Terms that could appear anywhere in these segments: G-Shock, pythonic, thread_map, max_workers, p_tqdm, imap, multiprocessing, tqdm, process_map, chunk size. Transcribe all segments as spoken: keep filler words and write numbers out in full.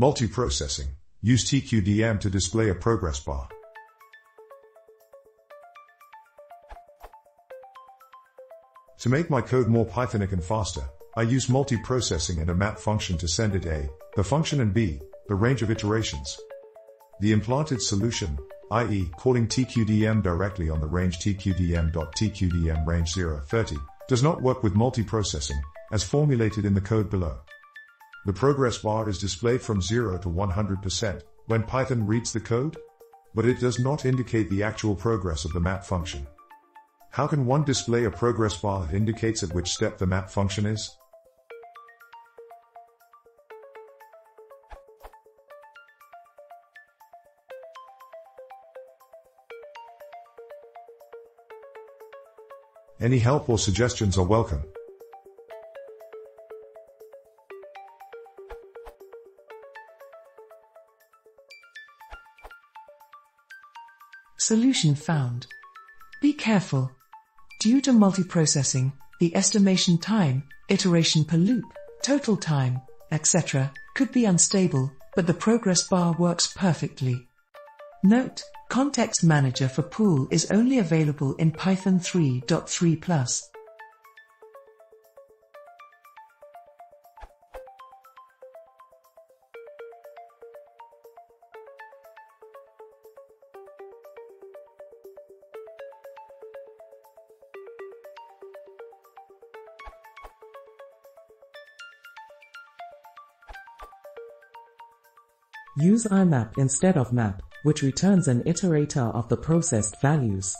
Multiprocessing. Use T Q D M to display a progress bar. To make my code more Pythonic and faster, I use multiprocessing and a map function to send it A, the function, and B, the range of iterations. The implanted solution, that is calling T Q D M directly on the range T Q D M.T Q D M range zero thirty, does not work with multiprocessing, as formulated in the code below. The progress bar is displayed from zero to one hundred percent when Python reads the code, but it does not indicate the actual progress of the map function. How can one display a progress bar that indicates at which step the map function is? Any help or suggestions are welcome. Solution found. Be careful. Due to multiprocessing, the estimation time, iteration per loop, total time, et cetera could be unstable, but the progress bar works perfectly. Note, Context Manager for Pool is only available in Python three point three plus. Use imap instead of map, which returns an iterator of the processed values.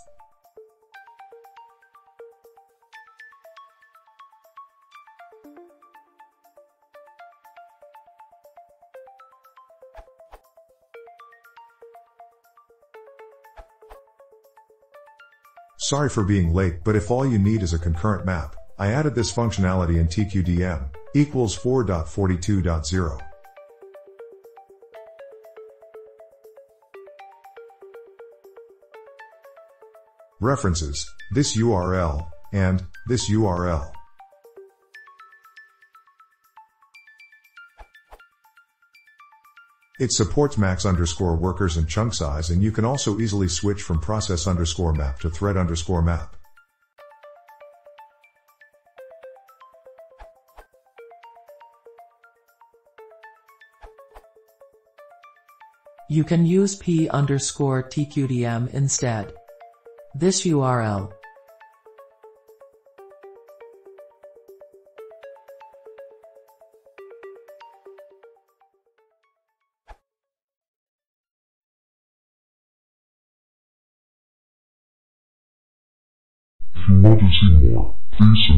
Sorry for being late, but if all you need is a concurrent map, I added this functionality in T Q D M, equals four point forty-two point zero. References, this U R L, and this U R L. It supports max underscore workers and chunk size, and you can also easily switch from process underscore map to thread underscore map. You can use p underscore tqdm instead. This U R L. If you want to see more, please